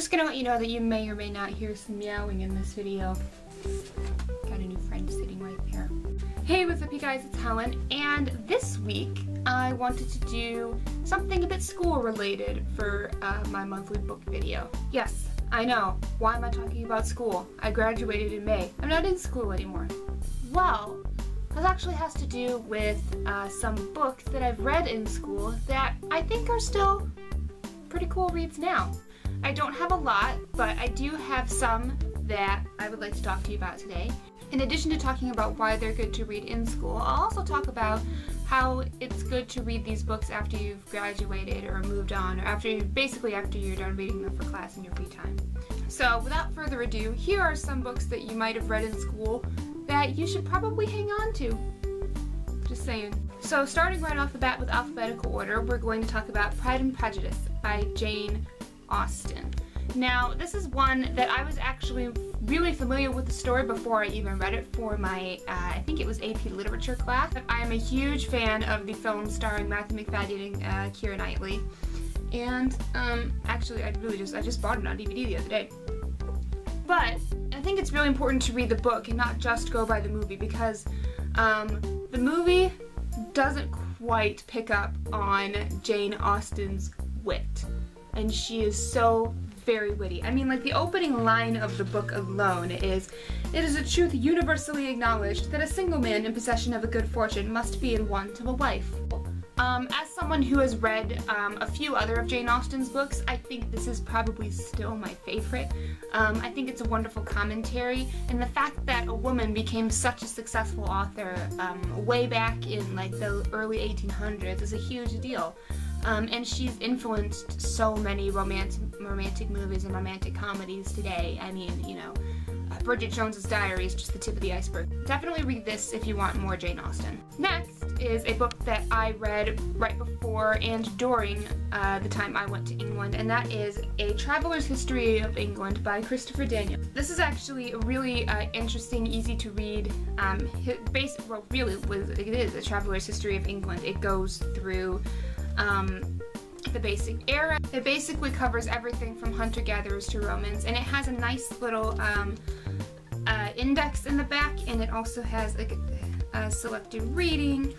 Just gonna let you know that you may or may not hear some meowing in this video. Got a new friend sitting right there. Hey, what's up you guys, it's Helen, and this week I wanted to do something a bit school related for my monthly book video. Yes, I know, why am I talking about school? I graduated in May. I'm not in school anymore. Well, this actually has to do with some books that I've read in school that I think are still pretty cool reads now. I don't have a lot, but I do have some that I would like to talk to you about today. In addition to talking about why they're good to read in school, I'll also talk about how it's good to read these books after you've graduated or moved on, or basically after you're done reading them for class in your free time. So without further ado, here are some books that you might have read in school that you should probably hang on to. Just saying. So starting right off the bat with alphabetical order, we're going to talk about Pride and Prejudice by Jane Austen. Now, this is one that I was actually really familiar with the story before I even read it for my, I think it was AP Literature class. I am a huge fan of the film starring Matthew McFadyn and Keira Knightley. And, actually, I just bought it on DVD the other day. But I think it's really important to read the book and not just go by the movie, because the movie doesn't quite pick up on Jane Austen's wit. And she is so very witty. I mean, like, the opening line of the book alone is, "It is a truth universally acknowledged that a single man in possession of a good fortune must be in want of a wife." As someone who has read a few other of Jane Austen's books, I think this is probably still my favorite. I think it's a wonderful commentary, and the fact that a woman became such a successful author way back in like the early 1800s is a huge deal. And she's influenced so many romantic movies and romantic comedies today. I mean, you know, Bridget Jones's Diary is just the tip of the iceberg. Definitely read this if you want more Jane Austen. Next is a book that I read right before and during the time I went to England, and that is A Traveller's History of England by Christopher Daniell. This is actually a really interesting, easy to read, it is A Traveller's History of England. It goes through the basic era. It basically covers everything from hunter-gatherers to Romans, and it has a nice little index in the back, and it also has like a selected reading,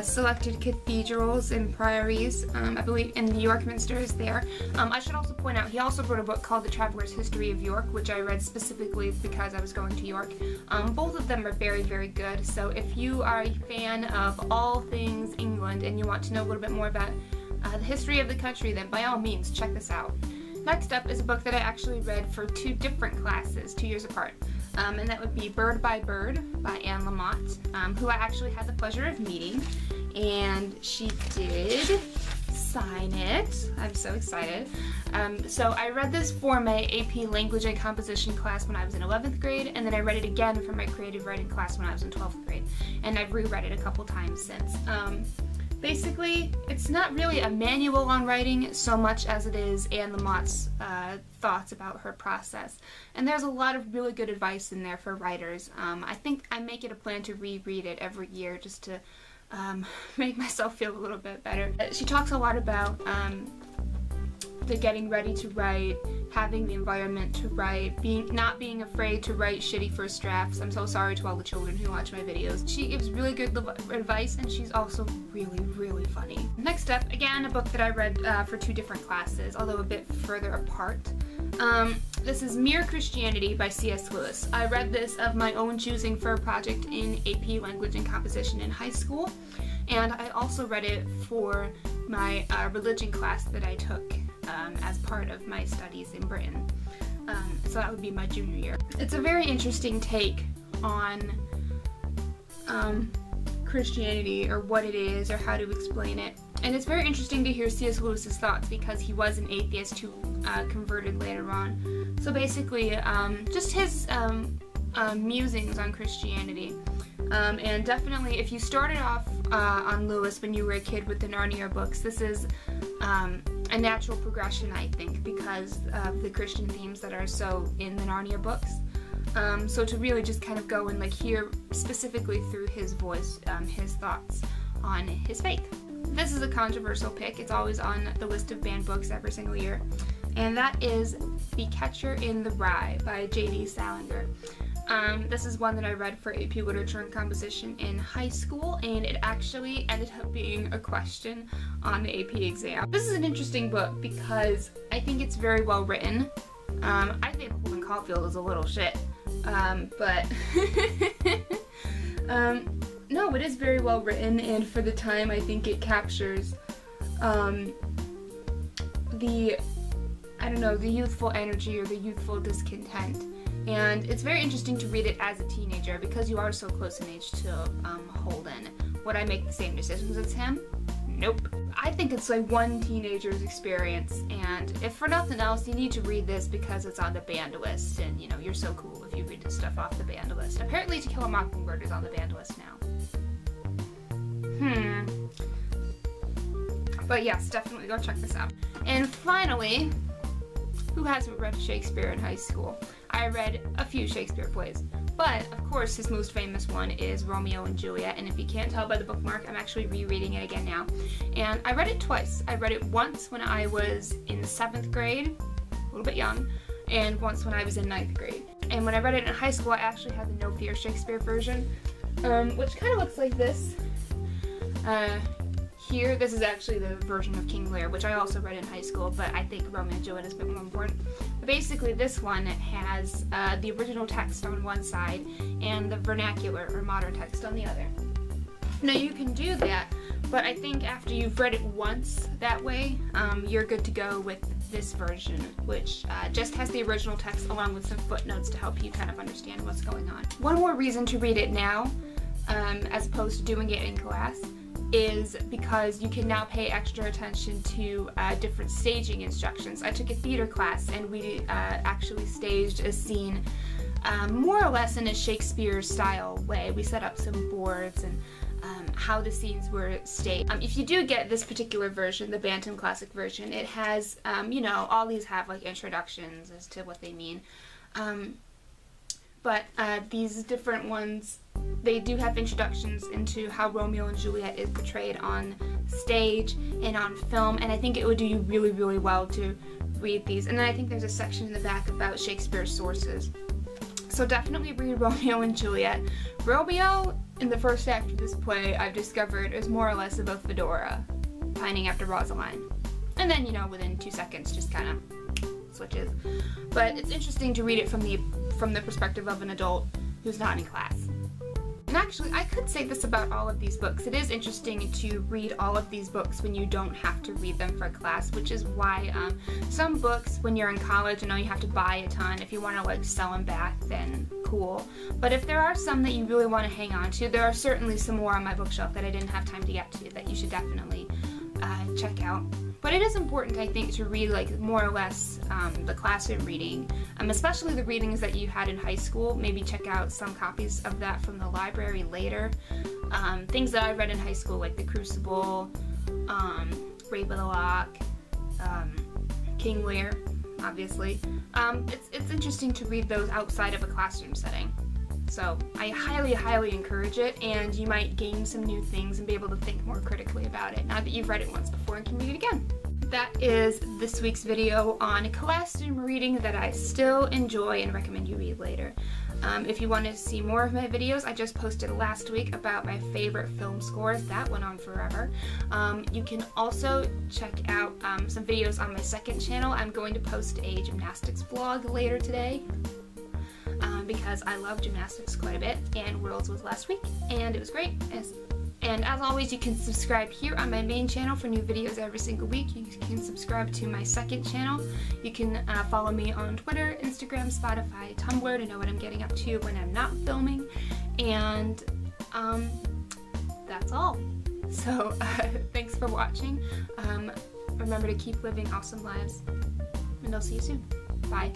selected cathedrals and priories, I believe, and the York Minster is there. I should also point out, he also wrote a book called The Traveler's History of York, which I read specifically because I was going to York. Both of them are very, very good, so if you are a fan of all things England and you want to know a little bit more about the history of the country, then by all means, check this out. Next up is a book that I actually read for two different classes, 2 years apart. And that would be Bird by Bird by Anne Lamott, who I actually had the pleasure of meeting, and she did sign it. I'm so excited. So I read this for my AP Language and Composition class when I was in 11th grade, and then I read it again for my creative writing class when I was in 12th grade, and I've reread it a couple times since. Basically, it's not really a manual on writing so much as it is Anne Lamott's thoughts about her process. And there's a lot of really good advice in there for writers. I think I make it a plan to reread it every year just to make myself feel a little bit better. She talks a lot about the getting ready to write, having the environment to write, not being afraid to write shitty first drafts. I'm so sorry to all the children who watch my videos. She gives really good advice, and she's also really, really funny. Next up, again, a book that I read for two different classes, although a bit further apart. This is Mere Christianity by C.S. Lewis. I read this of my own choosing for a project in AP Language and Composition in high school, and I also read it for my religion class that I took as part of my studies in Britain. So that would be my junior year. It's a very interesting take on Christianity, or what it is, or how to explain it. And it's very interesting to hear C.S. Lewis's thoughts, because he was an atheist who converted later on. So basically, just his musings on Christianity. And definitely, if you started off on Lewis when you were a kid with the Narnia books, this is a natural progression, I think, because of the Christian themes that are so in the Narnia books. So to really just kind of go and like hear specifically through his voice, his thoughts on his faith. This is a controversial pick. It's always on the list of banned books every single year. And that is The Catcher in the Rye by J.D. Salinger. This is one that I read for AP Literature and Composition in high school, and it actually ended up being a question on the AP exam. This is an interesting book because I think it's very well written. I think Holden Caulfield is a little shit, but no, it is very well written, and for the time I think it captures the youthful energy or the youthful discontent. And it's very interesting to read it as a teenager because you are so close in age to Holden. Would I make the same decisions as him? Nope. I think it's like one teenager's experience, and if for nothing else, you need to read this because it's on the banned list, and you know, you're so cool if you read this stuff off the banned list. Apparently To Kill a Mockingbird is on the banned list now. But yes, definitely go check this out. And finally, who hasn't read Shakespeare in high school? I read a few Shakespeare plays, but of course his most famous one is Romeo and Juliet, and if you can't tell by the bookmark, I'm actually rereading it again now. And I read it twice. I read it once when I was in 7th grade, a little bit young, and once when I was in 9th grade. And when I read it in high school, I actually had the No Fear Shakespeare version, which kind of looks like this. Here, this is actually the version of King Lear, which I also read in high school, but I think Romeo and Juliet is a bit more important. But basically, this one has the original text on one side and the vernacular or modern text on the other. Now, you can do that, but I think after you've read it once that way, you're good to go with this version, which just has the original text along with some footnotes to help you kind of understand what's going on. One more reason to read it now, as opposed to doing it in class, is because you can now pay extra attention to different staging instructions. I took a theater class, and we actually staged a scene more or less in a Shakespeare-style way. We set up some boards and how the scenes were staged. If you do get this particular version, the Bantam Classic version, it has, you know, all these have like introductions as to what they mean. But these different ones, they do have introductions into how Romeo and Juliet is portrayed on stage and on film, and I think it would do you really, really well to read these. And then I think there's a section in the back about Shakespeare's sources. So definitely read Romeo and Juliet. Romeo, in the first act of this play, I've discovered is more or less about Fedora, pining after Rosaline. And then, you know, within 2 seconds, just kind of switches. But it's interesting to read it from the perspective of an adult who's not in class. And actually, I could say this about all of these books. It is interesting to read all of these books when you don't have to read them for class, which is why some books, when you're in college, you know, you have to buy a ton. If you want to like sell them back, then cool. But if there are some that you really want to hang on to, there are certainly some more on my bookshelf that I didn't have time to get to that you should definitely check out. But it is important, I think, to read like more or less the classroom reading, especially the readings that you had in high school. Maybe check out some copies of that from the library later. Things that I read in high school, like The Crucible, Rape of the Lock, King Lear, obviously. It's interesting to read those outside of a classroom setting. So I highly, highly encourage it, and you might gain some new things and be able to think more critically about it now that you've read it once before and can read it again. That is this week's video on classroom reading that I still enjoy and recommend you read later. If you want to see more of my videos, I just posted last week about my favorite film scores. That went on forever. You can also check out some videos on my second channel. I'm going to post a gymnastics vlog later today, because I love gymnastics quite a bit, and Worlds was last week, and it was great. And as always, you can subscribe here on my main channel for new videos every single week. You can subscribe to my second channel. You can follow me on Twitter, Instagram, Spotify, Tumblr to know what I'm getting up to when I'm not filming. And that's all. So thanks for watching. Remember to keep living awesome lives, and I'll see you soon. Bye.